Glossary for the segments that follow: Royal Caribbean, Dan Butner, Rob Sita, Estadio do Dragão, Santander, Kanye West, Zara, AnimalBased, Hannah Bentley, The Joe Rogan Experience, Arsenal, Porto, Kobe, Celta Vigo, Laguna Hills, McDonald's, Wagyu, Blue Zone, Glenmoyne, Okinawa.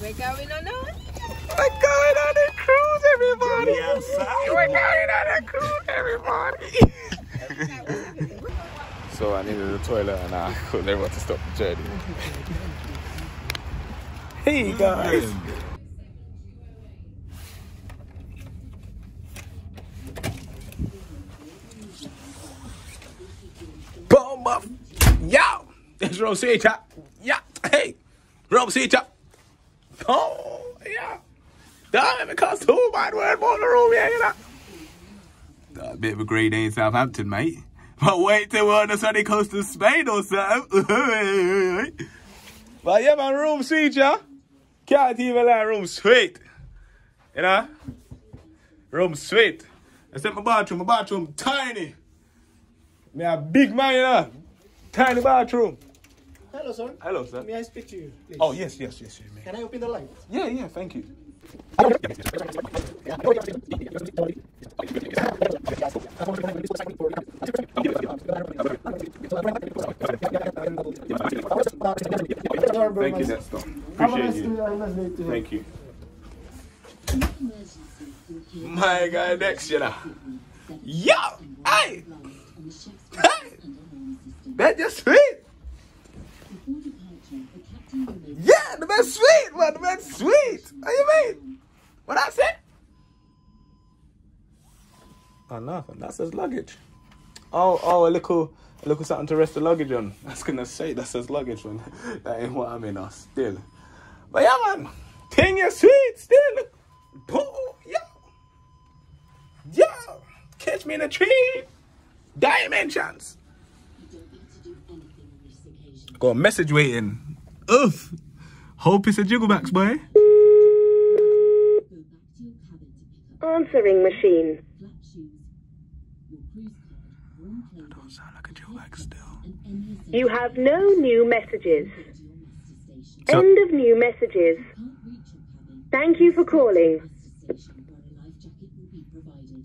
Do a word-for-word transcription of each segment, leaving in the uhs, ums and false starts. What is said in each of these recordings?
We're going on a We're going on a cruise, everybody. We're going on a cruise, everybody. So I needed a toilet and I couldn't ever to stop the journey. Hey guys. Boom up. Yo. It's Rob Sita. Yeah. Hey. Rob Sita. Oh, yeah. Damn, it costs two, man. We're in Porto, yeah, you know. That's a bit of a grey day in Southampton, mate. But wait till we're on the sunny coast of Spain or something. But yeah, man, room sweet, yeah. Can't even lie, room sweet. You know? Room sweet. Except my bathroom. My bathroom tiny. Me a big man, you know? Tiny bathroom. Hello, sir. Hello, sir. May I speak to you, please? Oh, yes, yes, yes. yes Can I open the light? Yeah, yeah, thank you. Thank you, that's all. Appreciate you. Thank you. My guy next, you know. Yo! Hey! Hey! That's just sweet! Yeah, the man's sweet, man. The man's sweet. What do you mean? What I said? Oh no, that says luggage. Oh, oh, a little, a little something to rest the luggage on. I was gonna say that says luggage, man. That ain't what I mean, uh, still. But yeah, man, thing is sweet still. Boom, yeah, yeah. Catch me in a tree. Dimensions. Got a message waiting. Oof. Hope it's a jigglebacks, boy. Answering machine. That don't sound like a jiggleback still. You have no new messages. So end of new messages. Thank you for calling.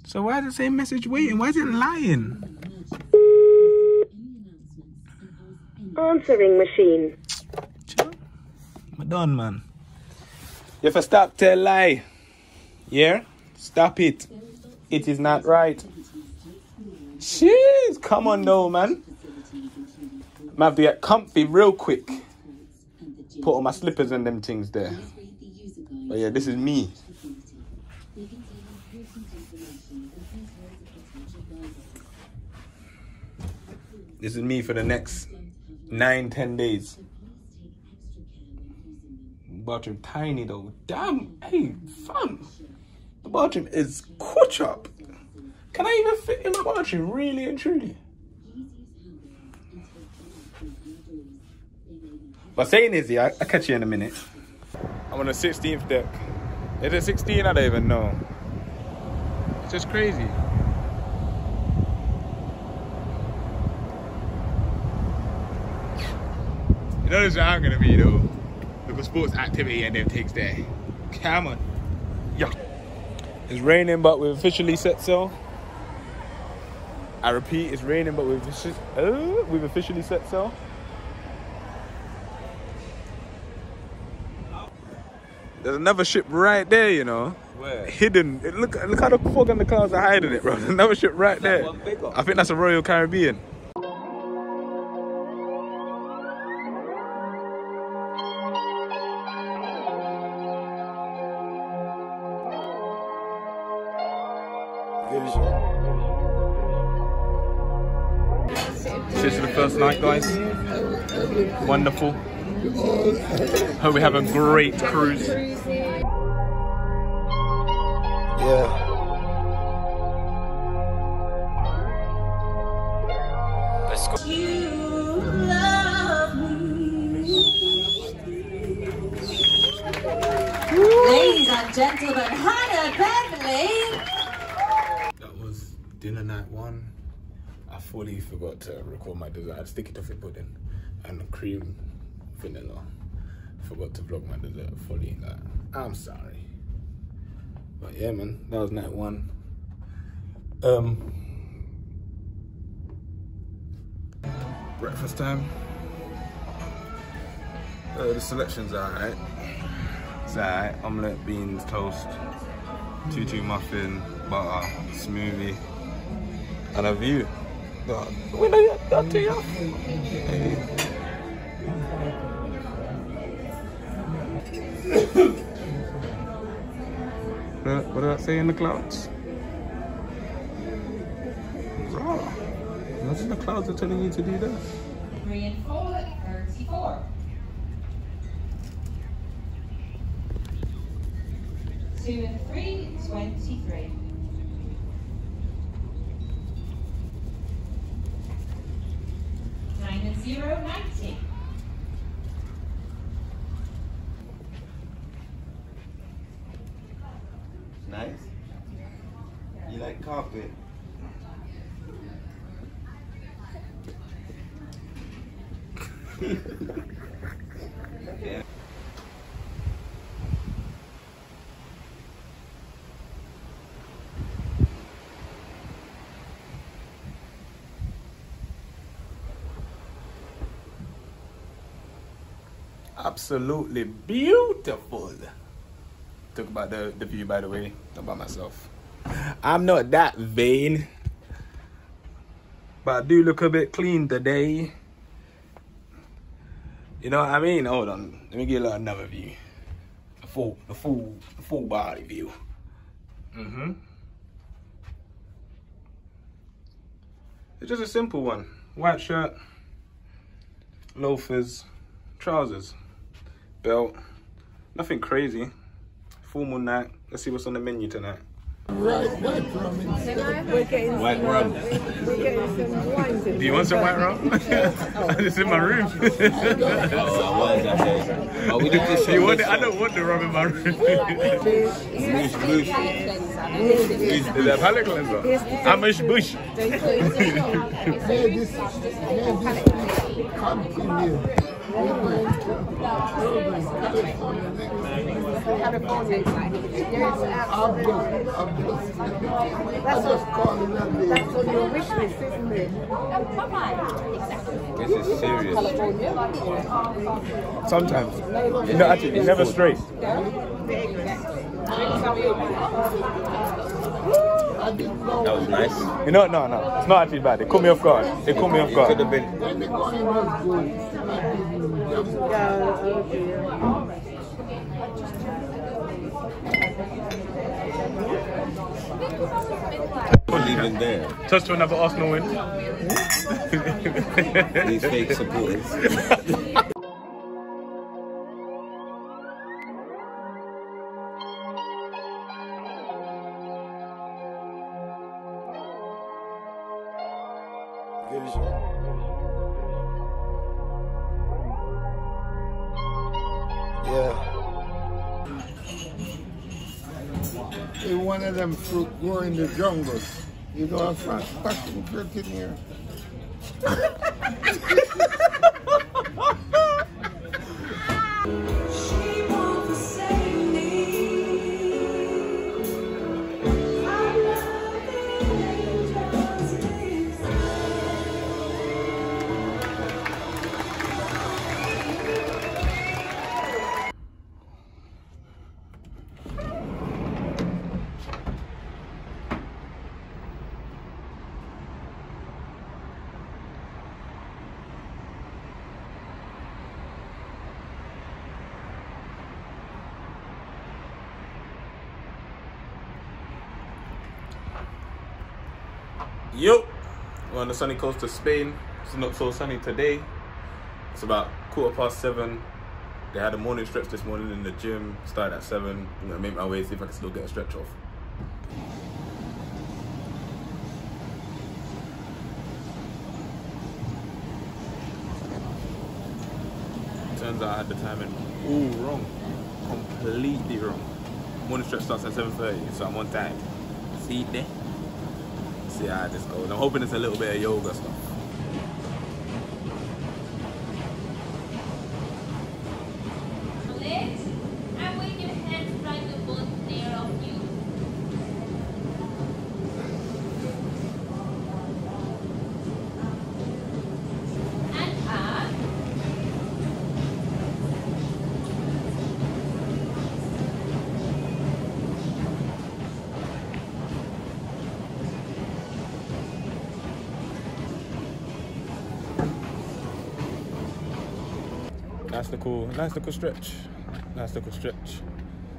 So why does it say message waiting? Why is it lying? Answering machine. I'm done, man. You have to stop tell lie. Yeah? Stop it. It is not right. Jeez, come on though, man. I'm have to get comfy real quick. Put on my slippers and them things there. But yeah, this is me. This is me for the next nine, ten days. Bathroom tiny though. Damn, hey, fam. The bathroom is caught up. Can I even fit in the bathroom, really and truly? But saying is, yeah, I'll catch you in a minute. I'm on the sixteenth deck. Is it sixteen? I don't even know. It's just crazy. You know this is where I'm gonna be though. Sports activity and them takes there. Come on. Yeah. It's raining, but we've officially set sail. I repeat, it's raining, but we've, oh, we've officially set sail. There's another ship right there, you know. Where? Hidden. It, look, look how the fog and the clouds are hiding it, bro. There's another ship right there. I think that's a Royal Caribbean. This is the first night, guys. Wonderful. Hope we have a great cruise. Yeah. Let's go. You love me. Ladies and gentlemen, Hannah Bentley. Dinner night one. I fully forgot to record my dessert. Sticky toffee pudding and cream vanilla. Forgot to vlog my dessert fully. Like, I'm sorry. But yeah, man, that was night one. Um, breakfast time. Uh, the selections are alright. Zara, omelette, beans, toast, tutu muffin, butter, smoothie, and a view. That, when I get that to you. Hey. What did that say in the clouds? Raw. Imagine the clouds are telling you to do that. Three and four, thirty-four. Two and three, twenty-three. Nine and zero, ninety. Nice. You like carpet? Yeah. Absolutely beautiful. Talk about the, the view, by the way, not by myself. I'm not that vain, but I do look a bit clean today. You know what I mean? Hold on, let me get like another view. The full, the full, the full body view. Mm-hmm. It's just a simple one. White shirt, loafers, trousers, belt, nothing crazy. Formal night. Let's see what's on the menu tonight. Right, white rum. We're getting white some, rum. We're getting some wine. Do you want some white rum? It's in my room. Oh, I want that. Oh, we do this. You want it? I don't want the rum in my room. Moosh, moosh. Is that palate cleanser? I'm a moosh. This is serious. Sometimes. You know, actually, it's never straight. That was nice. You know, no, no. It's not actually bad. They caught me off guard. They caught me off guard. It could have been. Even there. Touch to another Arsenal win. These fake supporters. Them fruit grow in the jungle. You know, I'm from fucking fruit in here. Yo, we're on the sunny coast of Spain. It's not so sunny today. It's about quarter past seven. They had a morning stretch this morning in the gym. Started at seven. I'm gonna make my way, see if I can still get a stretch off. Turns out I had the timing all wrong, completely wrong. Morning stretch starts at seven thirty, so I'm on time. See there? See how this goes. I'm hoping it's a little bit of yoga stuff. And with your hands right above there of you. And up. nice little, nice little stretch, nice little stretch.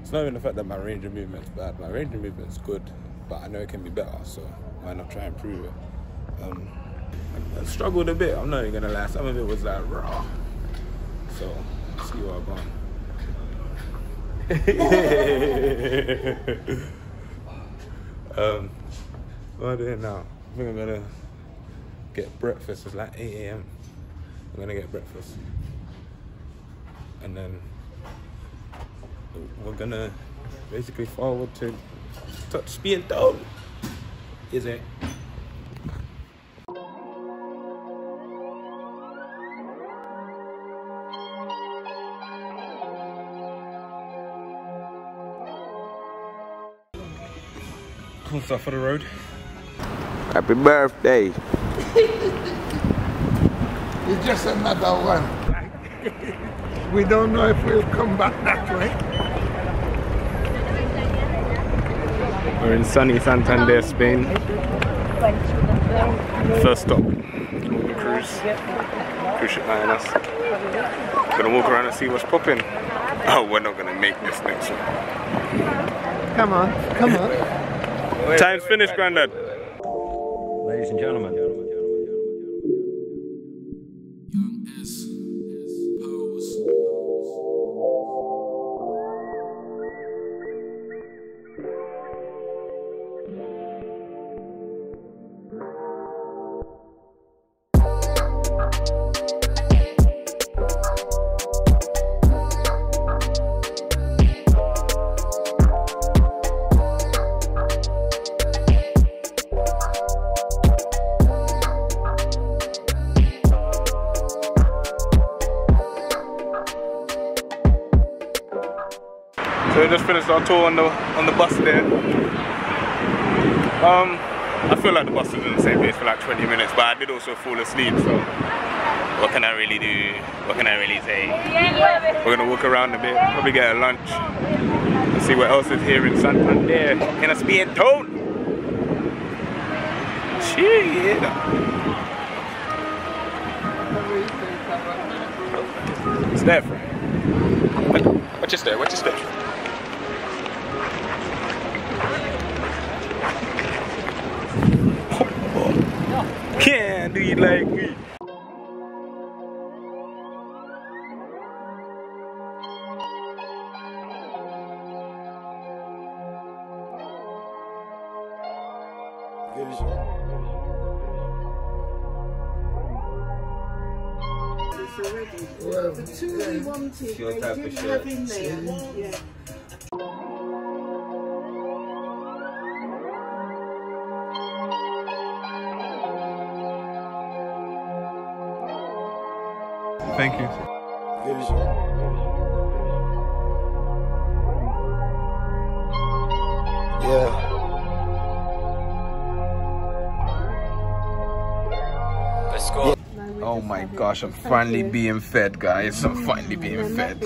It's not even the fact that my range of movement's bad. My range of movement's good, but I know it can be better, so why not try and improve it? Um, I, I struggled a bit. I'm not even gonna lie. Some of it was like raw. So let's see where I'm going. um, what am I doing now? I think I'm gonna get breakfast. It's like eight A M I'm gonna get breakfast, and then we're gonna basically forward to touch speed down. Is it? Cool stuff for the road. Happy birthday. It's just another one. We don't know if we'll come back that way. We're in sunny Santander, Spain. First stop, the cruise. Cruise ship lioness. Gonna walk around and see what's popping. Oh, we're not gonna make this next one. Come on, come on. Time's finished, Grandad. Ladies and gentlemen. So we just finished our tour on the on the bus there. Um, I feel like the bus was in the same place for like twenty minutes, but I did also fall asleep. So what can I really do? What can I really say? We're gonna walk around a bit, probably get a lunch, and see what else is here in Santander. In a speed town. Shit. It's there, friend. Watch this there. Watch this there. Can't do it like me. Well, the two we wanted, your type of shirt. Yeah. Thank you. Yeah. Let's go. Oh my gosh, I'm finally being fed, guys. I'm finally being fed.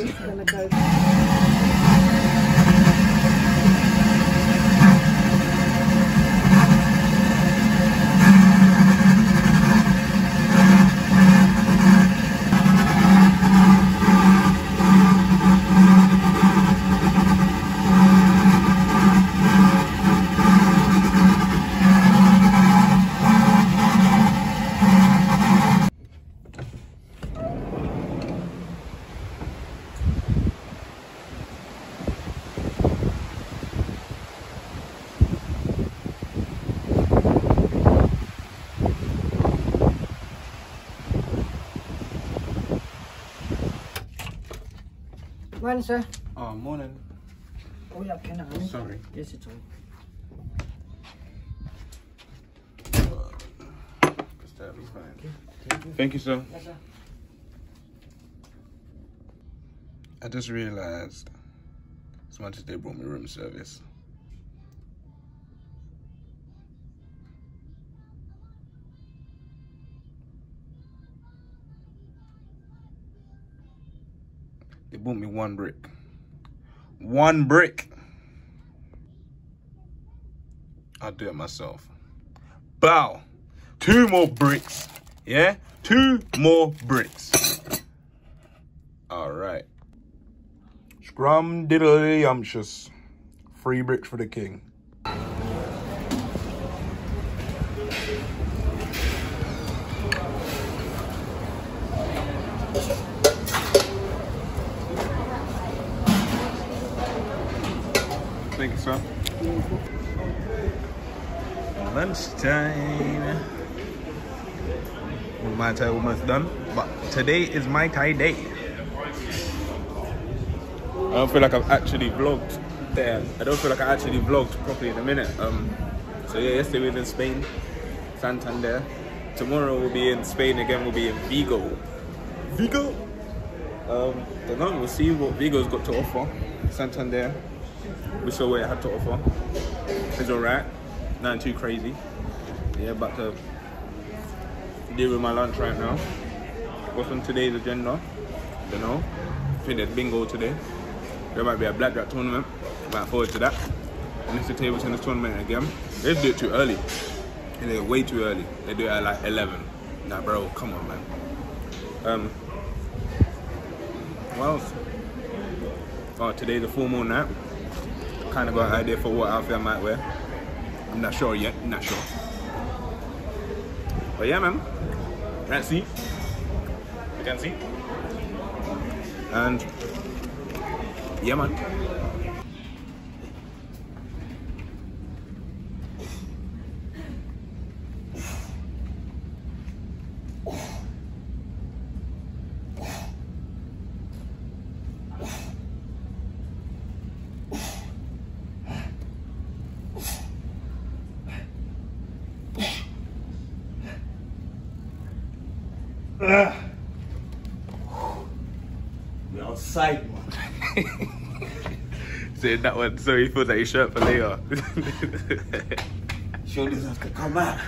Morning, sir. Oh, morning. Oh, yeah, can I? Sorry. Yes, it's all right. Thank you, sir. Yes, sir. I just realized, as much as they brought me room service, they bought me one brick. One brick. I'll do it myself. Bow. Two more bricks. Yeah? Two more bricks. I All right. Scrum diddly umptious. Free bricks for the king. Thank you, sir. Lunchtime. My Thai almost done, but today is my Thai day. I don't feel like I've actually vlogged there. I don't feel like I actually vlogged properly in a minute. Um, so yeah, yesterday we were in Spain, Santander. Tomorrow we'll be in Spain again. We'll be in Vigo. Vigo. Um, don't know. We'll see what Vigo's got to offer. Santander. We saw what it had to offer. It's alright, nothing too crazy. Yeah, about to deal with my lunch right now. What's on today's agenda? Don't know. I think there's bingo today. There might be a blackjack tournament. Might forward to that. And it's a table tennis tournament again. They do it too early. They do it way too early. They do it at like eleven. Nah, bro, come on, man. Um. What else? Oh, today's a full moon night. Kind of got an idea for what outfit I might wear. I'm not sure yet, not sure. But yeah, man, let's see. You can see. And yeah, man. We're outside, man. Saying that one so he feels like his shirt for later. Shoulders have to come out.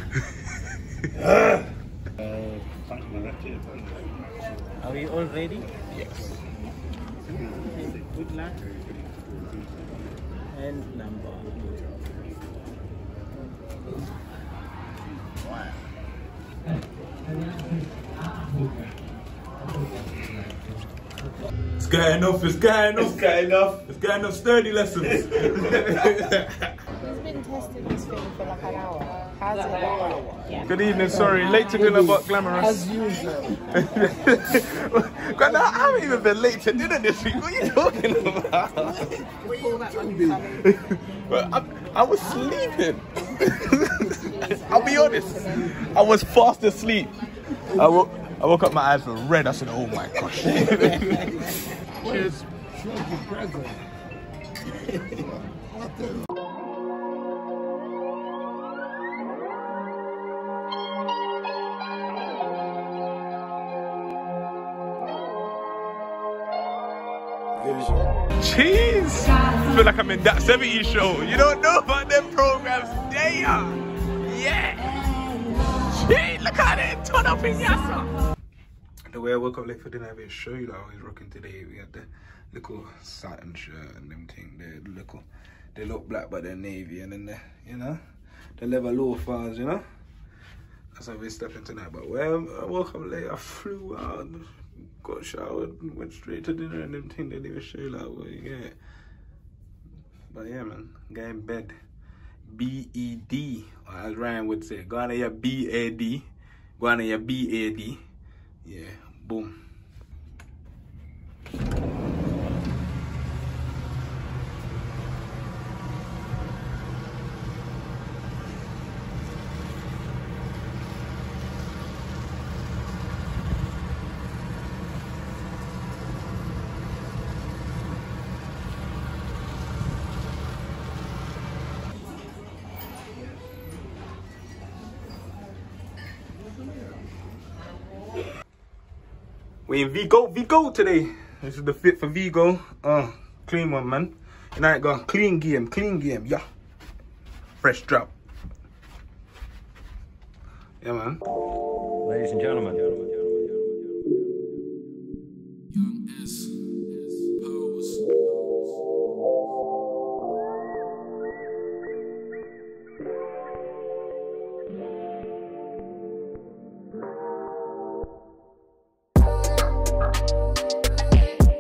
uh, Are we all ready? Yes. Good luck. And number. One. It's good enough, it's good enough, it's good enough, it's good enough sturdy lessons. He's been testing this thing for like an hour. How's it going? Yeah. Good evening, sorry, late to dinner but glamorous. As usual. God, I haven't even been late to dinner this week, what are you talking about? Well, I, I was sleeping. I'll be honest, I was fast asleep. I woke, I woke up, my eyes were red. I said, oh my gosh. Cheers. What the? Cheese! I feel like I'm in that seventies show. You don't know about them programs. They are. Yeah. Hey, look at it! Turn up in Yasa! The way I woke up late for dinner, I didn't show you that I was rocking today. We had the little satin shirt and them thing. The little, they look black but they're navy, and then the, you know, the leather loafers, you know? That's how we stepped in tonight. But when I woke up late, I flew out, got showered, and went straight to dinner and them thing. They didn't even show you like what you get. But yeah, man, got in bed. B E D, or as Ryan would say, go on to your B A D, go on to your B A D, yeah, boom. We in Vigo, Vigo today. This is the fit for Vigo. Uh, clean one, man. And I got clean game, clean game, yeah. Fresh drop. Yeah, man. Ladies and gentlemen. Young S. Pose. Thank you.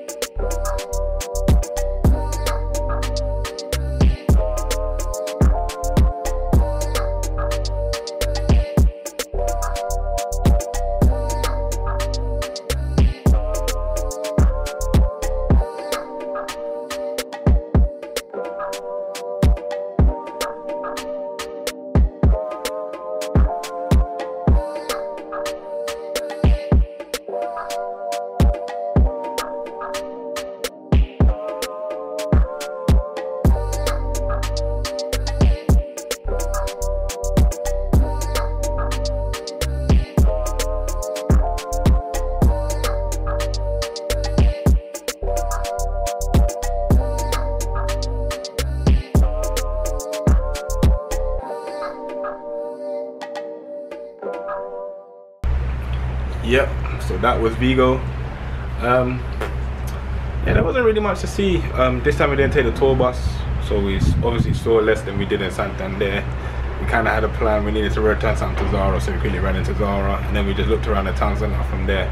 Yep, so that was Vigo. Um, yeah, there wasn't really much to see. Um, this time we didn't take the tour bus, so we obviously saw less than we did in Santander. We kind of had a plan. We needed to return something to Zara, so we quickly ran into Zara, and then we just looked around the town centre from there.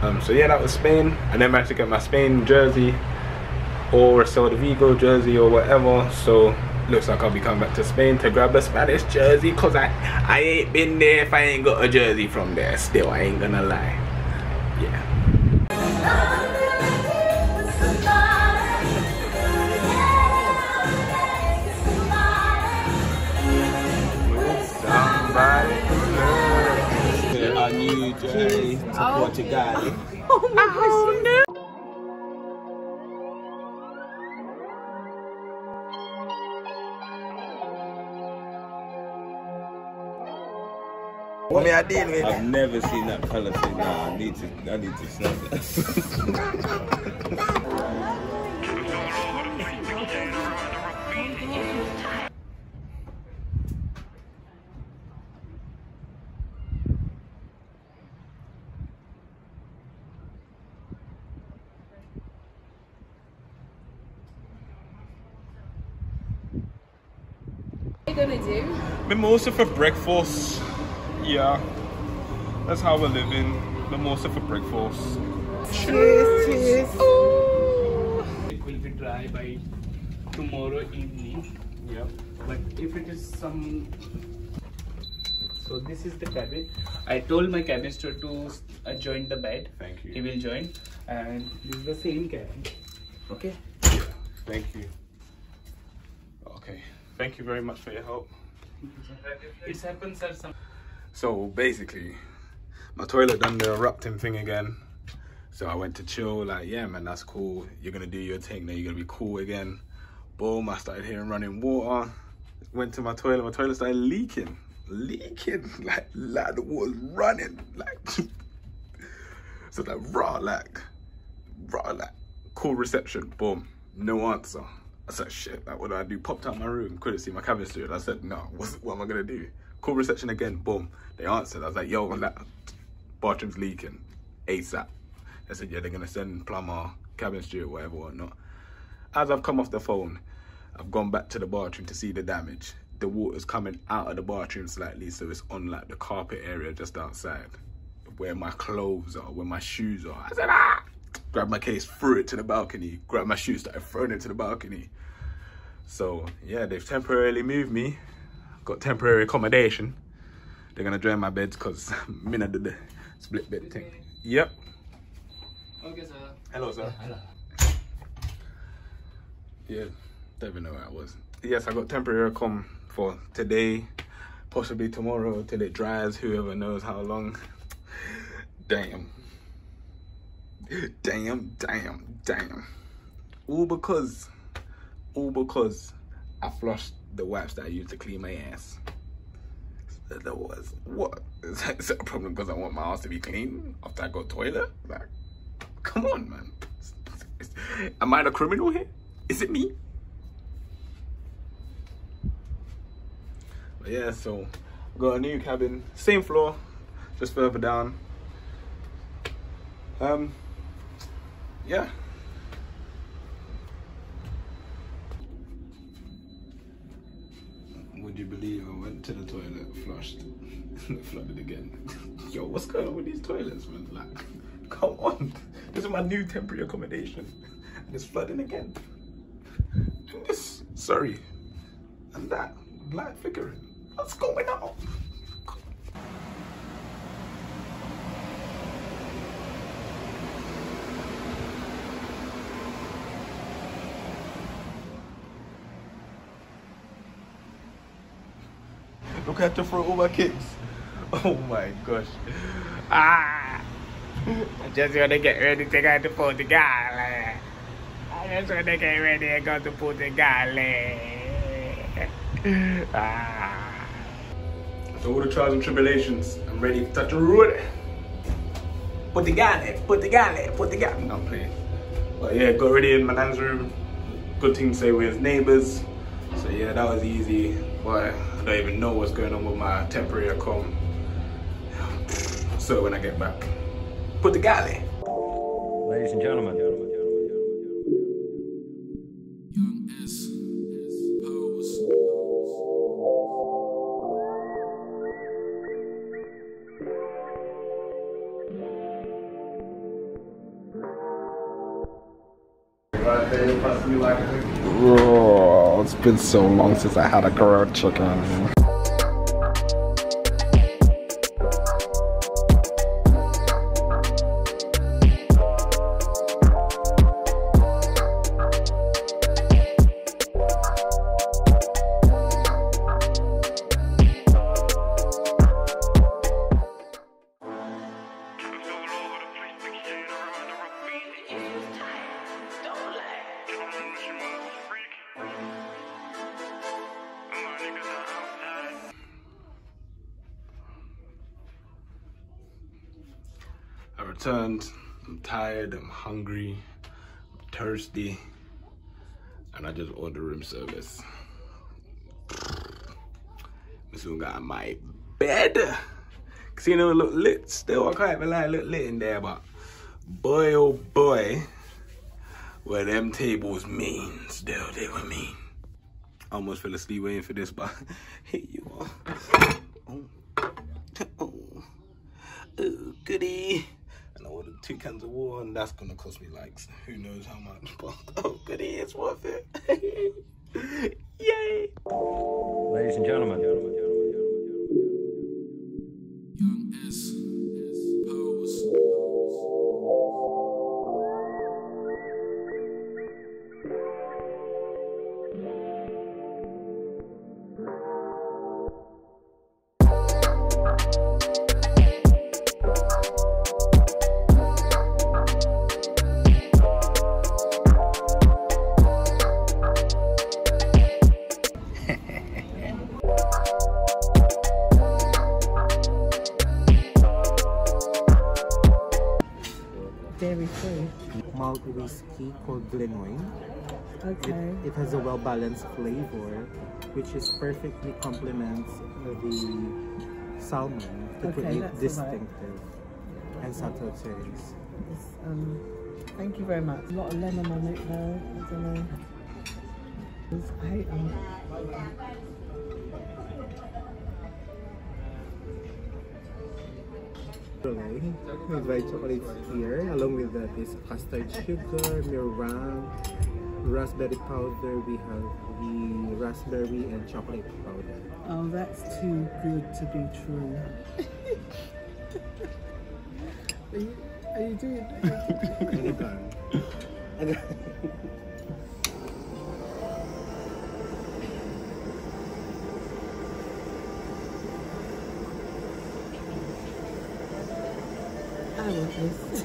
Um, so yeah, that was Spain. And then I managed to get my Spain jersey or a Celta Vigo jersey or whatever, so looks like I'll be coming back to Spain to grab a Spanish jersey, because I, I ain't been there if I ain't got a jersey from there still, I ain't gonna lie. Yeah. Our new journey to oh. Portugal. Oh my oh, gosh. No. What me I deal with? I've never seen that fella say, nah, I need to, I need to snap it. Gonna do mimosa for breakfast. Yeah, that's how we're living. Mimosa for breakfast. Cheers, cheers. Ooh. It will be dry by tomorrow evening. Yeah, but if it is some, so this is the cabbage. I told my cabbage to, to uh, join the bed. Thank you. He will join, and this is the same cabbage. Okay. Yeah. Thank you. Okay. Thank you very much for your help. It's happened, sir. So basically, my toilet done the erupting thing again. So I went to chill, like, yeah, man, that's cool. You're gonna do your thing, then you're gonna be cool again. Boom, I started hearing running water. Went to my toilet, my toilet started leaking. Leaking, like, like the water's running. Like, so like, raw, like, raw, like, cool reception, boom, no answer. I said, shit, like, what do I do? Popped out my room, couldn't see my cabbage through it. I said, no, what's, what am I going to do? Call reception again, boom. They answered. I was like, yo, that bathroom's leaking, ASAP. They said, yeah, they're going to send plumber, cabbage through it, whatever, whatnot. As I've come off the phone, I've gone back to the bathroom to see the damage. The water's coming out of the bathroom slightly, so it's on, like, the carpet area just outside, where my clothes are, where my shoes are. I said, ah! Grabbed my case, threw it to the balcony, grabbed my shoes, started throwing it to the balcony. So yeah, they've temporarily moved me. Got temporary accommodation. They're gonna join my beds because Mina did the split bed thing. Yep. Okay, sir. Hello, sir. Hello. Yeah, don't even know where I was. Yes, I got temporary accom for today, possibly tomorrow, till it dries, whoever knows how long. Damn. Damn, damn, damn. All because, all because I flushed the wipes that I used to clean my ass. So there was, what? Is that, is that a problem because I want my ass to be clean after I go to the toilet? Like, come on, man. Is, is, is, am I the criminal here? Is it me? But yeah, so got a new cabin, same floor, just further down. Um. Yeah. Would you believe I went to the toilet, flushed, and flooded again? Yo, what's going on with these toilets, man? Like, come on. This is my new temporary accommodation. And it's flooding again. And this, sorry. And that, black flickering. What's going on? Look, I have to throw all my kicks. Oh my gosh. Ah! I just want to get ready to go to Portugal. I just want to get ready to go to Portugal. Ah! After all the trials and tribulations, I'm ready to touch the road. Portugal, Portugal, Portugal. I'm playing. But yeah, got ready in my nan's room. Good thing to say with his neighbours. So yeah, that was easy. But I don't even know what's going on with my temporary accom. So when I get back. Portugal. Ladies and gentlemen. Oh, it's been so long since I had a grilled chicken. Returned. I'm tired, I'm hungry, I'm thirsty, and I just ordered room service. We soon got my bed. Casino look lit still, I can't even lie, it look lit in there, but boy oh boy, were them tables mean still, they were mean. I almost fell asleep waiting for this, but here you are. Oh, oh, oh goody. And I ordered two cans of water, and that's gonna cost me like who knows how much, but oh goody, it's worth it. Yay! Ladies and gentlemen, gentlemen, gentlemen, gentlemen, gentlemen, gentlemen. Young S S pose. Malt whiskey called Glenmoyne. Okay. It, it has a well-balanced flavor, which is perfectly complements the salmon to okay, create distinctive right. and subtle taste. Um, thank you very much. A lot of lemon on it though. I don't know. I hate them. With white chocolate here, along with that is custard sugar, meringue, raspberry powder. We have the raspberry and chocolate powder. Oh, that's too good to be true. Are you, are you doing that? I love this.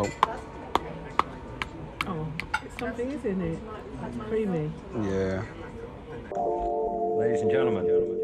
Oh. Oh, it's something, isn't it? It's creamy. Yeah. Ladies and gentlemen, gentlemen.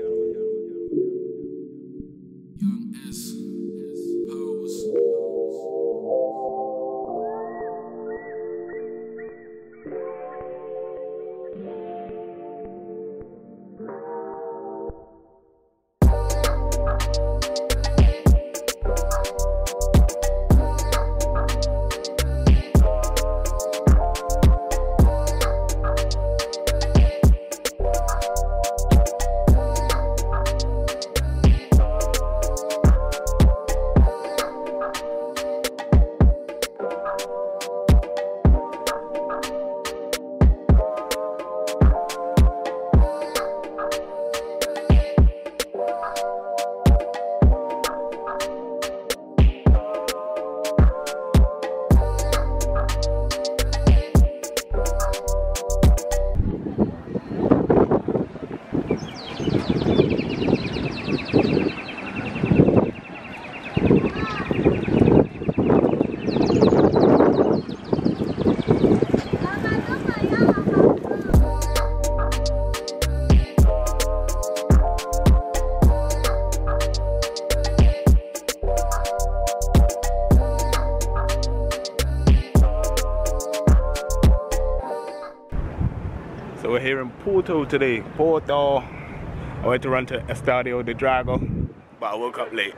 We're here in Porto today. Porto. I went to run to Estadio do Dragão, but I woke up late.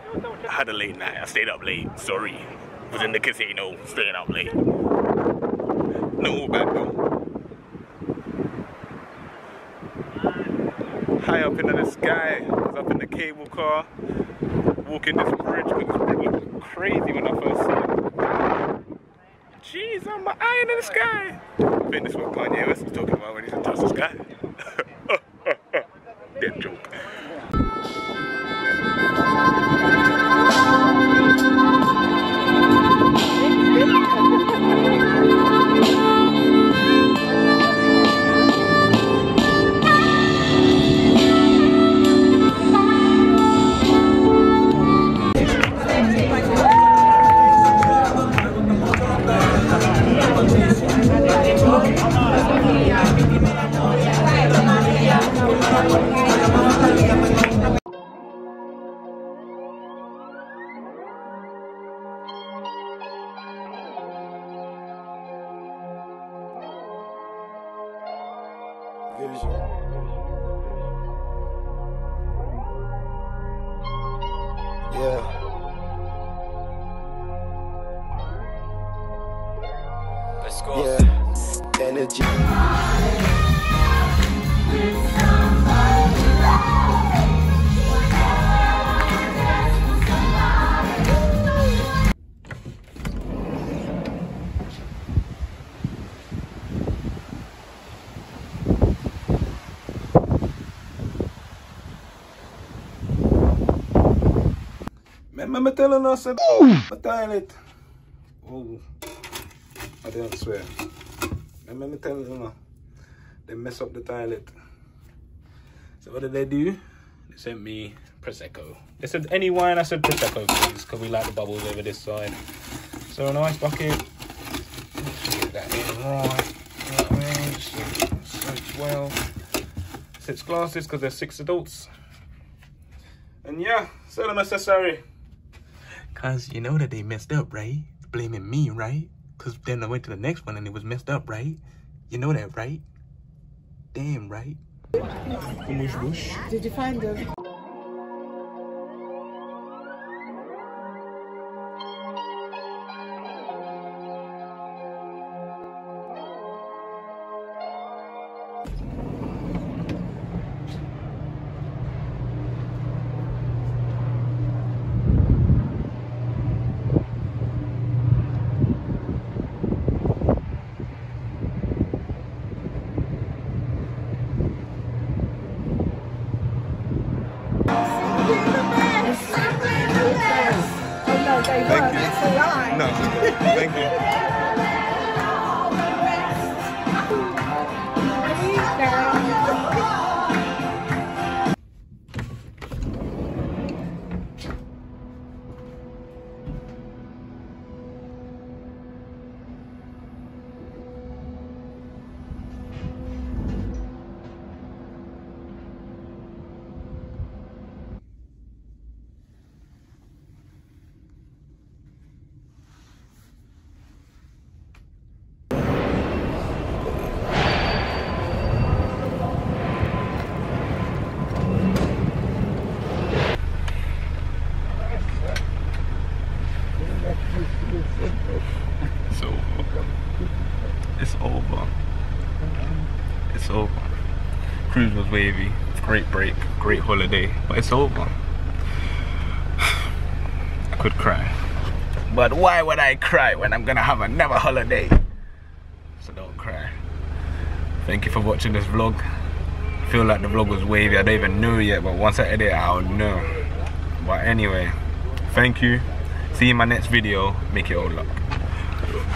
I had a late night. I stayed up late. Sorry. Was in the casino, staying up late. No bad though. High up into the sky. I was up in the cable car, walking this bridge. This bridge was crazy when I first saw it. Jeez, I'm my eye in the sky. I think this was Kanye West was talking about when he's in touch the sky. Dead joke. Yeah. Let's go. Yeah. Energy. I'm telling us I'm telling it. Oh, I didn't swear. I'm telling them they mess up the toilet. So what did they do? They sent me Prosecco. They said any wine. I said Prosecco please, because we like the bubbles over this side. So a nice bucket. Let's get that in right. That's well. Six glasses because there's six adults. And yeah, so the necessary. Cause you know that they messed up, right? Blaming me, right? Cause then I went to the next one and it was messed up, right? You know that, right? Damn, right? Did you find them? Cruise was wavy, great break, great holiday, but it's over. I could cry, but why would I cry when I'm gonna have another holiday? So don't cry. Thank you for watching this vlog. I feel like the vlog was wavy, I don't even know yet, but once I edit it, I'll know. But anyway, thank you. See you in my next video. Make it all up.